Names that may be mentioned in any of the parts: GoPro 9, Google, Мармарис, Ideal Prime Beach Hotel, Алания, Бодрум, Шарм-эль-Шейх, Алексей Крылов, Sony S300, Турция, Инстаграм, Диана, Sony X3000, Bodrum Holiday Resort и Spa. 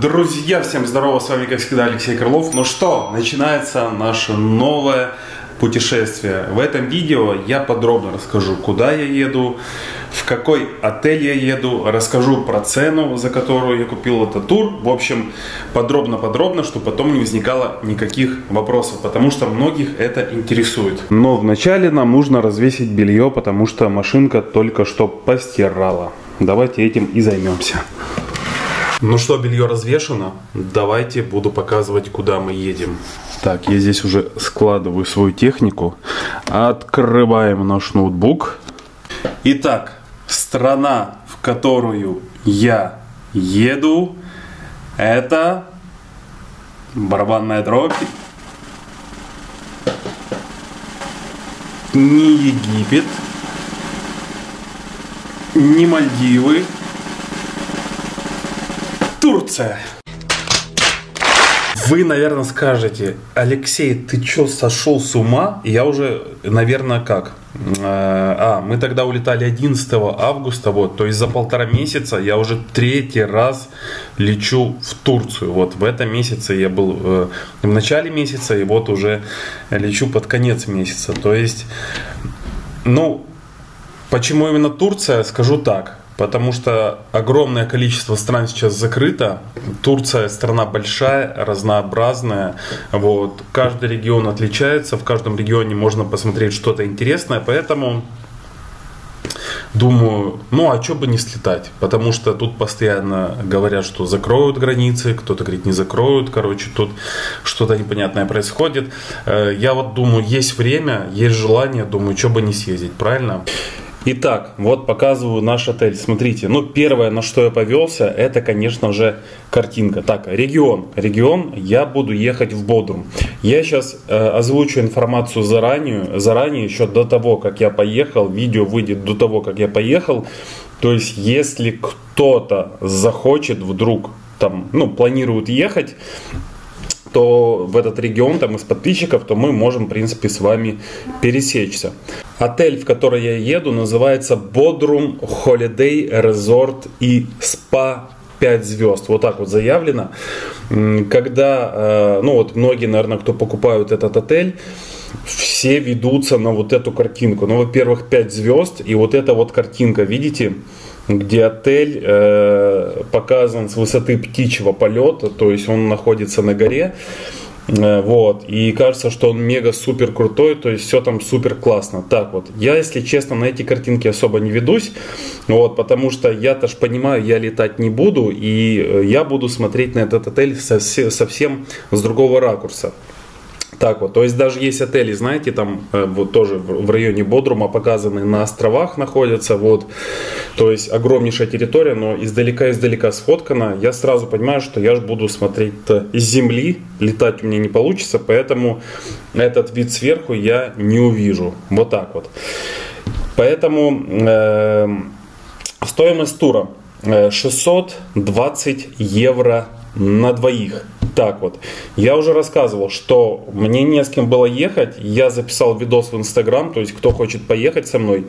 Друзья, всем здорово, с вами как всегда Алексей Крылов. Ну что, начинается наше новое путешествие. В этом видео я подробно расскажу, куда я еду, в какой отель я еду, расскажу про цену, за которую я купил этот тур. В общем, подробно-подробно, чтобы потом не возникало никаких вопросов, потому что многих это интересует. Но вначале нам нужно развесить белье, потому что машинка только что постирала. Давайте этим и займемся. Ну что, белье развешено, давайте буду показывать, куда мы едем. Так, я здесь уже складываю свою технику. Открываем наш ноутбук. Итак, страна, в которую я еду, это барабанная дробь. Не Египет, не Мальдивы. Турция. Вы, наверное, скажете: Алексей, ты чё, сошел с ума? Я уже, наверное, как? Мы тогда улетали 11 августа, вот, то есть за полтора месяца я уже третий раз лечу в Турцию. Вот в этом месяце я был в начале месяца, и вот уже лечу под конец месяца. То есть, ну, почему именно Турция, скажу так. Потому что огромное количество стран сейчас закрыто. Турция страна большая, разнообразная. Вот. Каждый регион отличается. В каждом регионе можно посмотреть что-то интересное. Поэтому думаю, ну а что бы не слетать. Потому что тут постоянно говорят, что закроют границы. Кто-то говорит, не закроют. Короче, тут что-то непонятное происходит. Я вот думаю, есть время, есть желание. Думаю, что бы не съездить, правильно? Итак, вот показываю наш отель. Смотрите, ну первое, на что я повелся, это, конечно же, картинка. Так, регион. Регион, я буду ехать в Бодрум. Я сейчас озвучу информацию заранее, еще до того, как я поехал. Видео выйдет до того, как я поехал. То есть, если кто-то захочет вдруг, там, ну, планирует ехать, то в этот регион, там, из подписчиков, то мы можем, в принципе, с вами пересечься. Отель, в который я еду, называется Bodrum Holiday Resort и Spa 5 звезд. Вот так вот заявлено. Когда, ну вот многие, наверное, кто покупают этот отель, все ведутся на вот эту картинку. Ну, во-первых, 5 звезд, и вот эта вот картинка, видите, где отель показан с высоты птичьего полета, то есть он находится на горе. Вот, и кажется, что он мега супер крутой, то есть все там супер классно. Так вот, я, если честно, на эти картинки особо не ведусь, вот, потому что я-то ж понимаю, я летать не буду, и я буду смотреть на этот отель совсем с другого ракурса. Так вот, то есть даже есть отели, знаете, там вот тоже в районе Бодрума показаны, на островах находятся, вот, то есть огромнейшая территория, но издалека сфоткана. Я сразу понимаю, что я же буду смотреть с земли, летать у меня не получится, поэтому этот вид сверху я не увижу, вот так вот. Поэтому стоимость тура 620 евро на двоих. Так вот, я уже рассказывал, что мне не с кем было ехать, я записал видос в Инстаграм, то есть кто хочет поехать со мной,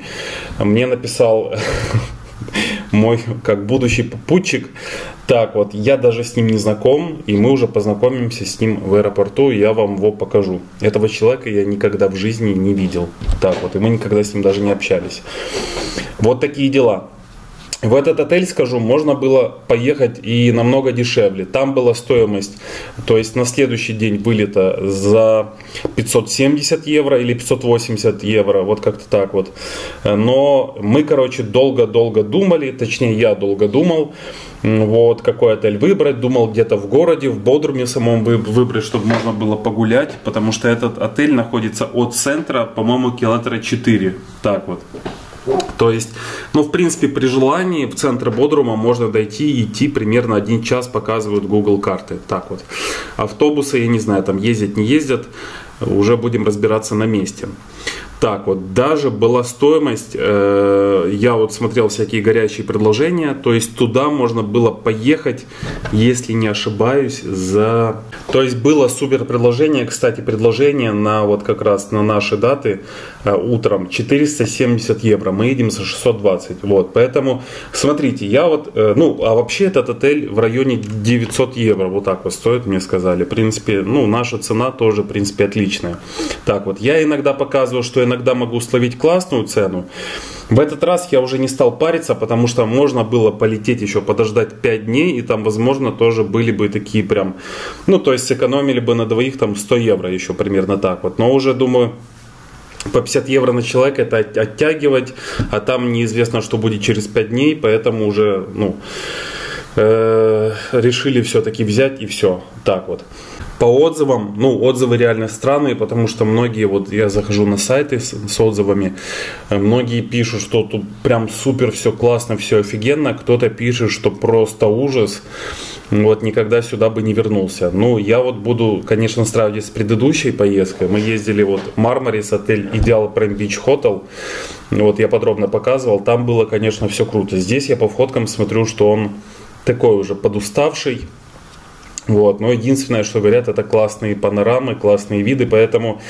мне написал мой как будущий попутчик. Так вот, я даже с ним не знаком, и мы уже познакомимся с ним в аэропорту, и я вам его покажу. Этого человека я никогда в жизни не видел, так вот, и мы никогда с ним даже не общались. Вот такие дела. В этот отель, скажу, можно было поехать и намного дешевле. Там была стоимость, то есть на следующий день вылета за 570 евро или 580 евро, вот как-то так вот. Но мы, короче, долго-долго думали, точнее я долго думал, вот какой отель выбрать. Думал где-то в городе, в Бодруме самом выбрать, чтобы можно было погулять, потому что этот отель находится от центра, по-моему, километра 4, так вот. То есть, ну, в принципе, при желании в центр Бодрума можно дойти, идти примерно 1 час, показывают Google карты. Так вот, автобусы, я не знаю, там ездят, не ездят, уже будем разбираться на месте. так вот. Даже была стоимость, я вот смотрел всякие горячие предложения, то есть туда можно было поехать, если не ошибаюсь, за... То есть было супер предложение, кстати, предложение на вот как раз на наши даты утром 470 евро, мы едем за 620, вот, поэтому смотрите, я вот, ну, а вообще этот отель в районе 900 евро, вот так вот стоит, мне сказали, в принципе, ну, наша цена тоже, в принципе, отличная. Так вот, я иногда показываю, что иногда могу словить классную цену. В этот раз я уже не стал париться, потому что можно было полететь еще, подождать 5 дней, и там, возможно, тоже были бы такие прям, ну, то есть сэкономили бы на двоих там 100 евро еще примерно так вот. Но уже, думаю, по 50 евро на человека это оттягивать, а там неизвестно, что будет через 5 дней, поэтому уже, ну, решили все-таки взять и все, так вот. По отзывам, ну, отзывы реально странные, потому что многие, вот я захожу на сайты с отзывами, многие пишут, что тут прям супер, все классно, все офигенно, кто-то пишет, что просто ужас, вот никогда сюда бы не вернулся. Ну, я вот буду, конечно, сравнивать с предыдущей поездкой, мы ездили вот в Мармарис, отель Ideal Prime Beach Hotel, вот я подробно показывал, там было, конечно, все круто, здесь я по фоткам смотрю, что он такой уже подуставший. Вот, но единственное, что говорят, это классные панорамы, классные виды, поэтому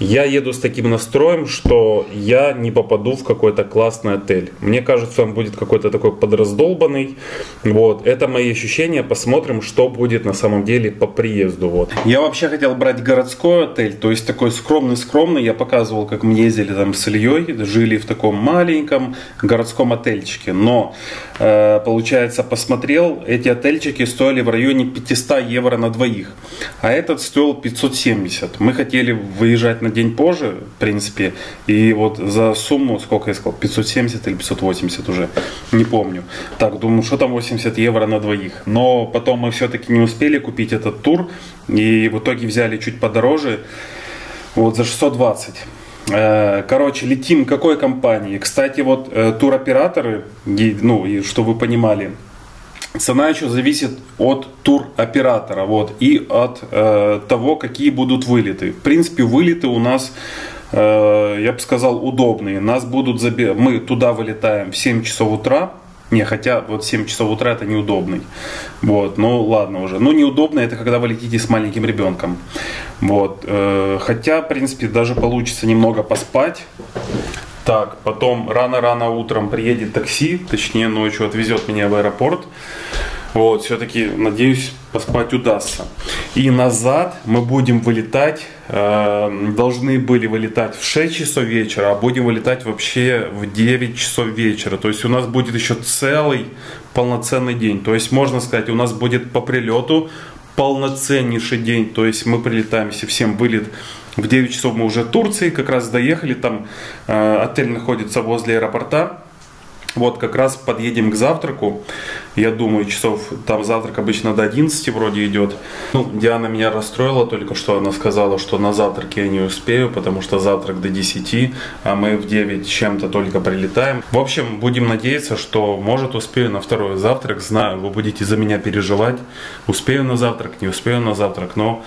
я еду с таким настроем, что я не попаду в какой-то классный отель. Мне кажется, он будет какой-то такой подраздолбанный. Вот, это мои ощущения, посмотрим, что будет на самом деле по приезду. Вот. Я вообще хотел брать городской отель, то есть такой скромный-скромный. Я показывал, как мы ездили там с Ильей, жили в таком маленьком городском отельчике. Но, получается, посмотрел, эти отельчики стоили в районе 500 евро на двоих, а этот стоил 570. Мы хотели выезжать на день позже, в принципе, и вот за сумму, сколько я сказал, 570 или 580 уже, не помню. Так, думаю, что там 80 евро на двоих. Но потом мы все-таки не успели купить этот тур, и в итоге взяли чуть подороже, вот за 620. Короче, летим какой компании? Кстати, вот туроператоры, ну, и что вы понимали, цена еще зависит от туроператора, вот, и от того, какие будут вылеты. В принципе, вылеты у нас, я бы сказал, удобные. Нас будут мы туда вылетаем в 7 часов утра. Не, хотя вот 7 часов утра это неудобный. Вот, ну ладно уже. Ну, неудобно это когда вы летите с маленьким ребенком. Вот, хотя, в принципе, даже получится немного поспать. Так, потом рано-рано утром приедет такси, точнее ночью отвезет меня в аэропорт. Вот, все-таки, надеюсь, поспать удастся. И назад мы будем вылетать, должны были вылетать в 6 часов вечера, а будем вылетать вообще в 9 часов вечера. То есть у нас будет еще целый полноценный день. То есть можно сказать, у нас будет по прилету полноценнейший день. То есть мы прилетаем, если всем вылет... В 9 часов мы уже в Турции, как раз доехали, там отель находится возле аэропорта. Вот как раз подъедем к завтраку, я думаю, часов, там завтрак обычно до 11 вроде идет. Ну, Диана меня расстроила только что, она сказала, что на завтрак я не успею, потому что завтрак до 10, а мы в 9 чем-то только прилетаем. В общем, будем надеяться, что может успею на второй завтрак, знаю, вы будете за меня переживать, успею на завтрак, не успею на завтрак, но...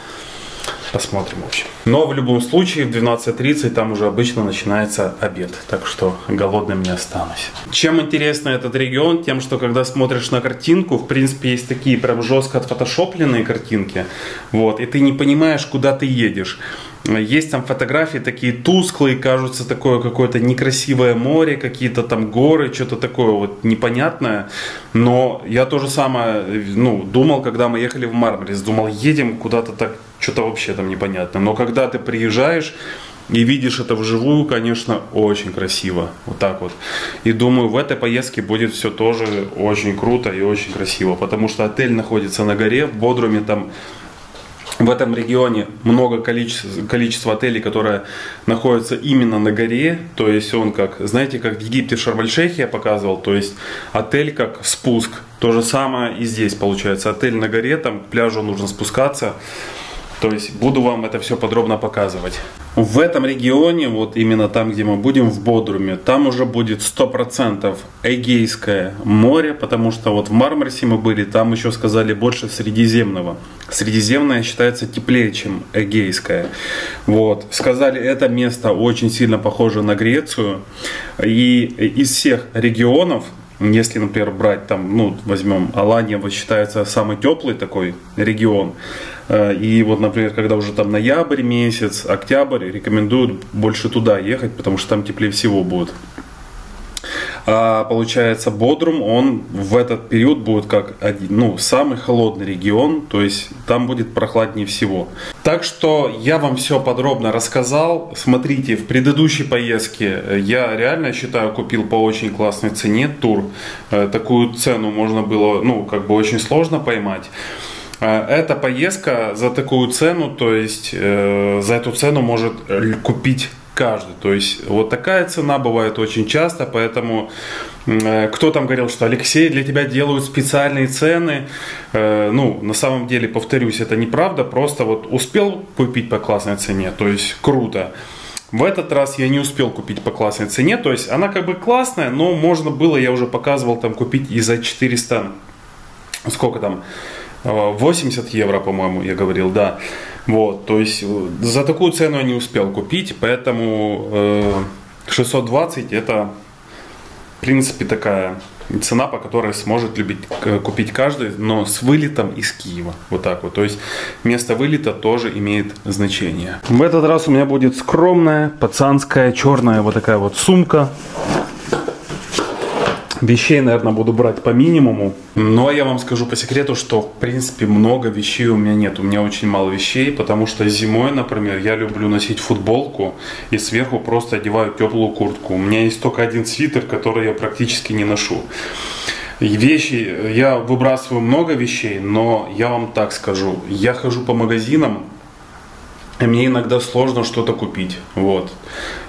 Посмотрим, в общем. Но в любом случае в 12:30 там уже обычно начинается обед. Так что голодным не останусь. Чем интересно этот регион? Тем, что когда смотришь на картинку, в принципе, есть такие прям жестко отфотошопленные картинки. Вот, и ты не понимаешь, куда ты едешь. Есть там фотографии такие тусклые, кажутся такое какое-то некрасивое море, какие-то там горы, что-то такое вот непонятное. Но я то же самое, ну, думал, когда мы ехали в Мармарис, думал, едем куда-то так, что-то вообще там непонятно. Но когда ты приезжаешь и видишь это вживую, конечно, очень красиво. Вот так вот. И думаю, в этой поездке будет все тоже очень круто и очень красиво. Потому что отель находится на горе, в Бодруме там... В этом регионе много количество отелей, которые находятся именно на горе. То есть он как, знаете, как в Египте Шарм-эль-Шейхе я показывал. То есть отель как спуск. То же самое и здесь получается. Отель на горе, там к пляжу нужно спускаться. То есть буду вам это все подробно показывать. В этом регионе, вот именно там, где мы будем, в Бодруме, там уже будет 100% Эгейское море, потому что вот в Мармарисе мы были, там еще сказали больше Средиземного. Средиземное считается теплее, чем Эгейское. Вот. Сказали, это место очень сильно похоже на Грецию. И из всех регионов, если, например, брать там, ну, возьмем Алания, вот считается самый теплый такой регион. И вот, например, когда уже там ноябрь месяц, октябрь, рекомендуют больше туда ехать, потому что там теплее всего будет. А получается, Бодрум, он в этот период будет как один, ну, самый холодный регион, то есть там будет прохладнее всего. Так что я вам все подробно рассказал. Смотрите, в предыдущей поездке я реально, считаю, купил по очень классной цене тур. Такую цену можно было, ну, как бы очень сложно поймать. Эта поездка за такую цену, то есть за эту цену может купить каждый. То есть вот такая цена бывает очень часто, поэтому кто там говорил, что Алексей, для тебя делают специальные цены. Ну, на самом деле, повторюсь, это неправда, просто вот успел купить по классной цене, то есть круто. В этот раз я не успел купить по классной цене, то есть она как бы классная, но можно было, я уже показывал, там купить и за 400, сколько там, 80 евро, по-моему, я говорил, да. Вот, то есть за такую цену я не успел купить, поэтому 620 это, в принципе, такая цена, по которой сможет купить каждый, но с вылетом из Киева. Вот так вот, то есть место вылета тоже имеет значение. В этот раз у меня будет скромная, пацанская, черная вот такая вот сумка. Вещей, наверное, буду брать по минимуму. Но я вам скажу по секрету, что, в принципе, много вещей у меня нет. У меня очень мало вещей, потому что зимой, например, я люблю носить футболку и сверху просто одеваю теплую куртку. У меня есть только один свитер, который я практически не ношу. Вещи, я выбрасываю много вещей, но я вам так скажу. Я хожу по магазинам, и мне иногда сложно что-то купить. Вот.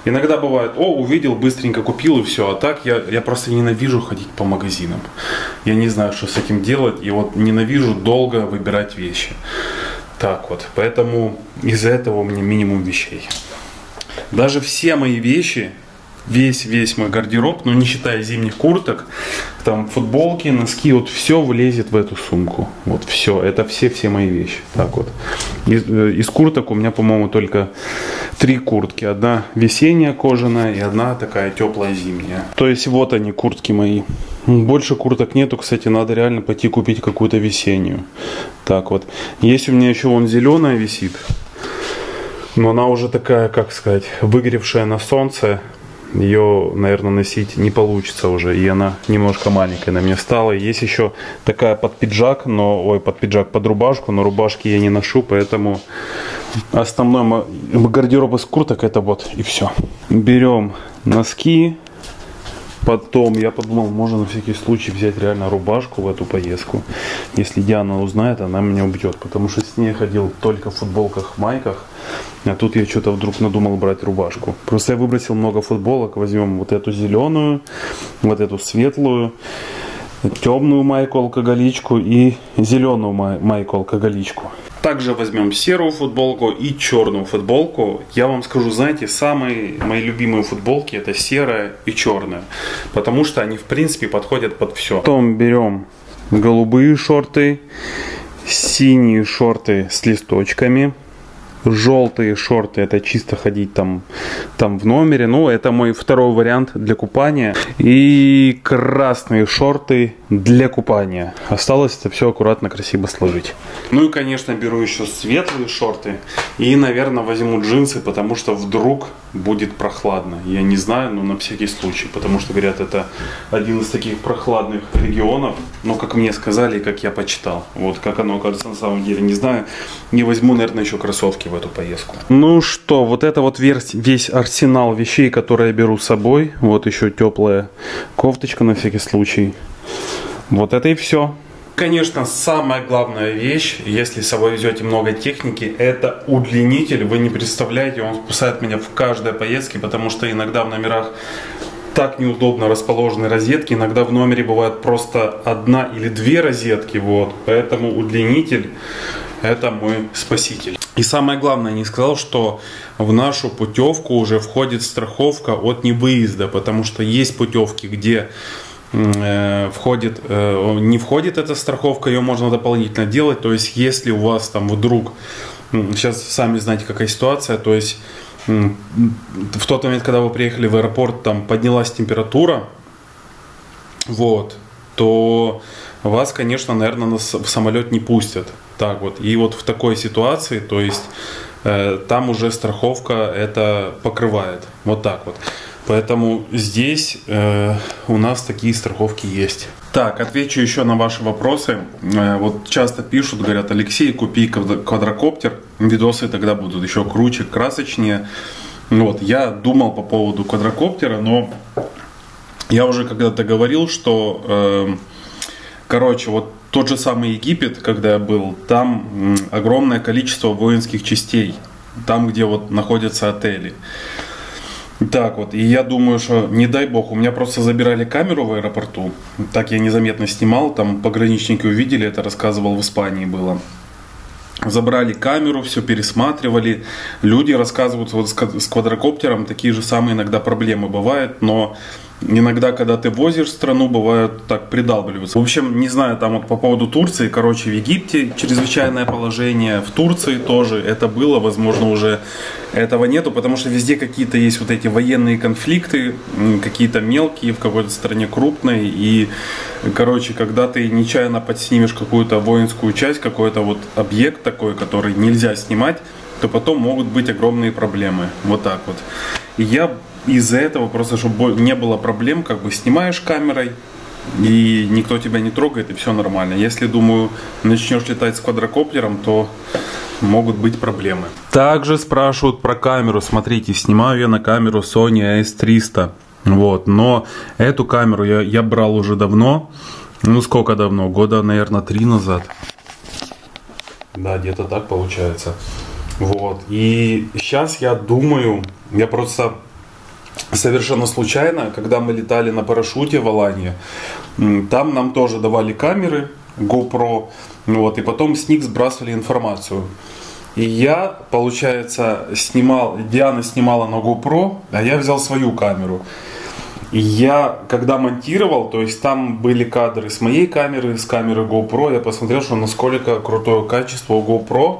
Иногда бывает, о, увидел, быстренько купил и все. А так я просто ненавижу ходить по магазинам. Я не знаю, что с этим делать. И вот ненавижу долго выбирать вещи. Так вот. Поэтому из-за этого у меня минимум вещей. Даже все мои вещи, весь мой гардероб, ну не считая зимних курток, там футболки, носки, вот все влезет в эту сумку. Вот все, это все мои вещи. Так вот. Из курток у меня, по-моему, только 3 куртки. Одна весенняя кожаная и одна такая теплая зимняя. То есть вот они, куртки мои. Больше курток нету, кстати, надо реально пойти купить какую-то весеннюю. Так вот. Есть у меня еще вон зеленая висит. Но она уже такая, как сказать, выгоревшая на солнце. Ее, наверное, носить не получится уже. И она немножко маленькая на меня стала. Есть еще такая под пиджак, но, ой, под пиджак, под рубашку. Но рубашки я не ношу, поэтому основной гардероб из курток это вот и все. Берем носки. Потом я подумал, можно на всякий случай взять реально рубашку в эту поездку. Если Диана узнает, она меня убьет. Потому что с ней ходил только в футболках, майках. А тут я что-то вдруг надумал брать рубашку. Просто я выбросил много футболок. Возьмем вот эту зеленую, вот эту светлую, темную майку-алкоголичку и зеленую майку-алкоголичку. Также возьмем серую футболку и черную футболку. Я вам скажу, знаете, самые мои любимые футболки это серая и черная. Потому что они в принципе подходят под все. Потом берем голубые шорты, синие шорты с листочками. Желтые шорты, это чисто ходить там в номере. Ну, это мой второй вариант для купания. И красные шорты для купания. Осталось это все аккуратно, красиво сложить. Ну и, конечно, беру еще светлые шорты. И, наверное, возьму джинсы, потому что вдруг будет прохладно. Я не знаю, но на всякий случай. Потому что, говорят, это один из таких прохладных регионов. Но, как мне сказали, как я почитал. Вот как оно кажется на самом деле, не знаю. Не возьму, наверное, еще кроссовки в эту поездку. Ну что, вот это вот весь арсенал вещей, которые я беру с собой. Вот еще теплая кофточка на всякий случай. Вот это и все. Конечно, самая главная вещь, если с собой везете много техники, это удлинитель. Вы не представляете, он спасает меня в каждой поездке, потому что иногда в номерах так неудобно расположены розетки. Иногда в номере бывает просто одна или две розетки. Вот. Поэтому удлинитель это мой спаситель. И самое главное, не сказал, что в нашу путевку уже входит страховка от невыезда, потому что есть путевки, где не входит эта страховка, ее можно дополнительно делать. То есть, если у вас там вдруг, сейчас сами знаете, какая ситуация, то есть в тот момент, когда вы приехали в аэропорт, там поднялась температура, вот, то вас, конечно, наверное, в самолет не пустят. Так вот. И вот в такой ситуации, то есть там уже страховка это покрывает. Вот так вот. Поэтому здесь у нас такие страховки есть. Так, отвечу еще на ваши вопросы. Вот часто пишут, говорят: Алексей, купи квадрокоптер. Видосы тогда будут еще круче, красочнее. Вот, я думал по поводу квадрокоптера, но я уже когда-то говорил, что... Короче, вот тот же самый Египет, когда я был, там огромное количество воинских частей, там, где вот находятся отели. Так вот, и я думаю, что, не дай бог, у меня просто забирали камеру в аэропорту, так я незаметно снимал, там пограничники увидели, это рассказывал, в Испании было. Забрали камеру, все пересматривали, люди рассказывают, вот с квадрокоптером такие же самые иногда проблемы бывают, но... Иногда, когда ты возишь страну, бывают так, придалбливаются. В общем, не знаю, там вот по поводу Турции, короче, в Египте чрезвычайное положение, в Турции тоже это было, возможно, уже этого нету, потому что везде какие-то есть вот эти военные конфликты, какие-то мелкие, в какой-то стране крупной, и, короче, когда ты нечаянно подснимешь какую-то воинскую часть, какой-то вот объект такой, который нельзя снимать, то потом могут быть огромные проблемы. Вот так вот. И я... Из-за этого просто, чтобы не было проблем, как бы снимаешь камерой, и никто тебя не трогает, и все нормально. Если, думаю, начнешь летать с квадрокоптером, то могут быть проблемы. Также спрашивают про камеру. Смотрите, снимаю я на камеру Sony S300. Вот, но эту камеру я брал уже давно. Ну, сколько давно? Года, наверное, 3 назад. Да, где-то так получается. Вот, и сейчас я думаю, я просто... Совершенно случайно, когда мы летали на парашюте в Алании, там нам тоже давали камеры GoPro, вот, и потом с них сбрасывали информацию. И я, получается, снимал, Диана снимала на GoPro, а я взял свою камеру. И я, когда монтировал, то есть там были кадры с моей камеры, с камеры GoPro, я посмотрел, что насколько крутое качество у GoPro,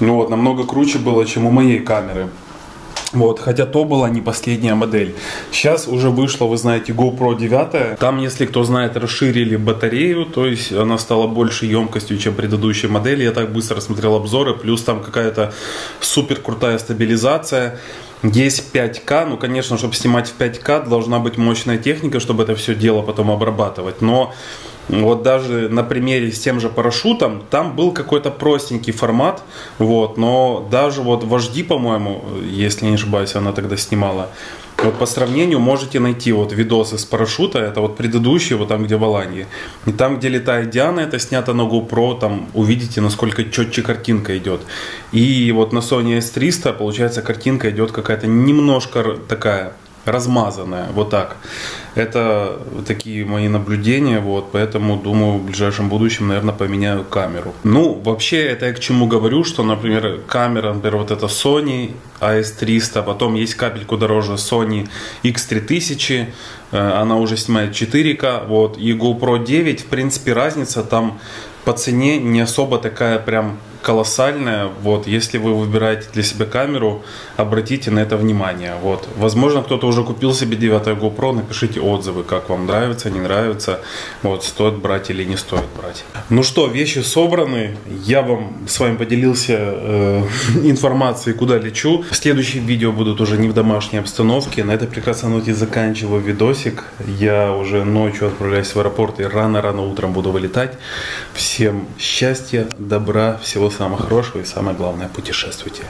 вот, намного круче было, чем у моей камеры. Вот, хотя то была не последняя модель. Сейчас уже вышла, вы знаете, GoPro 9. Там, если кто знает, расширили батарею, то есть она стала больше емкостью, чем предыдущая модель. Я так быстро смотрел обзоры, плюс там какая-то супер крутая стабилизация. Есть 5К, ну, конечно, чтобы снимать в 5К, должна быть мощная техника, чтобы это все дело потом обрабатывать. Но вот даже на примере с тем же парашютом, там был какой-то простенький формат, вот, но даже вот вожди, по-моему, если не ошибаюсь, она тогда снимала, вот по сравнению можете найти вот видосы с парашюта, это вот предыдущие, вот там, где в Алании, и там, где летает Диана, это снято на GoPro, там увидите, насколько четче картинка идет, и вот на Sony S300, получается, картинка идет какая-то немножко такая... размазанная, вот так. Это такие мои наблюдения, вот, поэтому думаю, в ближайшем будущем, наверное, поменяю камеру. Ну, вообще, это я к чему говорю, что, например, камера, например, вот эта Sony AS300, потом есть капельку дороже Sony X3000, она уже снимает 4К, вот, и GoPro 9, в принципе, разница там по цене не особо такая прям колоссальная. Вот, если вы выбираете для себя камеру, обратите на это внимание. Вот, возможно, кто-то уже купил себе 9 GoPro, напишите отзывы, как вам нравится, не нравится, вот, стоит брать или не стоит брать. Ну что, вещи собраны, я вам с вами поделился информацией, куда лечу. Следующие видео будут уже не в домашней обстановке. На этой прекрасной ноте заканчиваю видосик. Я уже ночью отправляюсь в аэропорт и рано-рано утром буду вылетать. Всем счастья, добра, всего самого хорошего и самое главное, путешествуйте.